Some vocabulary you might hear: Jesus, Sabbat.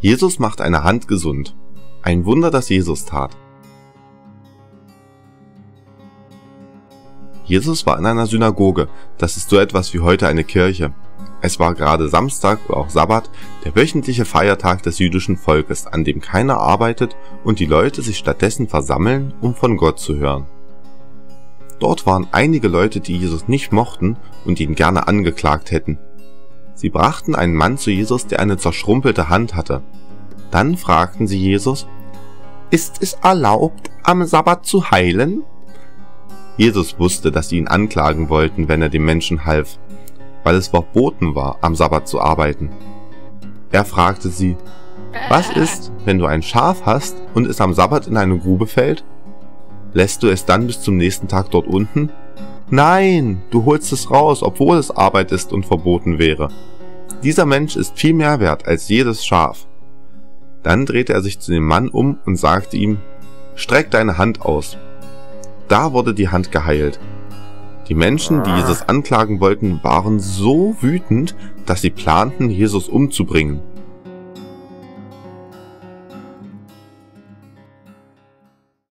Jesus macht eine Hand gesund. Ein Wunder, das Jesus tat. Jesus war in einer Synagoge, das ist so etwas wie heute eine Kirche. Es war gerade Samstag oder auch Sabbat, der wöchentliche Feiertag des jüdischen Volkes, an dem keiner arbeitet und die Leute sich stattdessen versammeln, um von Gott zu hören. Dort waren einige Leute, die Jesus nicht mochten und ihn gerne angeklagt hätten. Sie brachten einen Mann zu Jesus, der eine zerschrumpelte Hand hatte. Dann fragten sie Jesus: Ist es erlaubt, am Sabbat zu heilen? Jesus wusste, dass sie ihn anklagen wollten, wenn er dem Menschen half, weil es verboten war, am Sabbat zu arbeiten. Er fragte sie: Was ist, wenn du ein Schaf hast und es am Sabbat in eine Grube fällt? Lässt du es dann bis zum nächsten Tag dort unten? Nein, du holst es raus, obwohl es Arbeit ist und verboten wäre. Dieser Mensch ist viel mehr wert als jedes Schaf. Dann drehte er sich zu dem Mann um und sagte ihm: Streck deine Hand aus. Da wurde die Hand geheilt. Die Menschen, die Jesus anklagen wollten, waren so wütend, dass sie planten, Jesus umzubringen.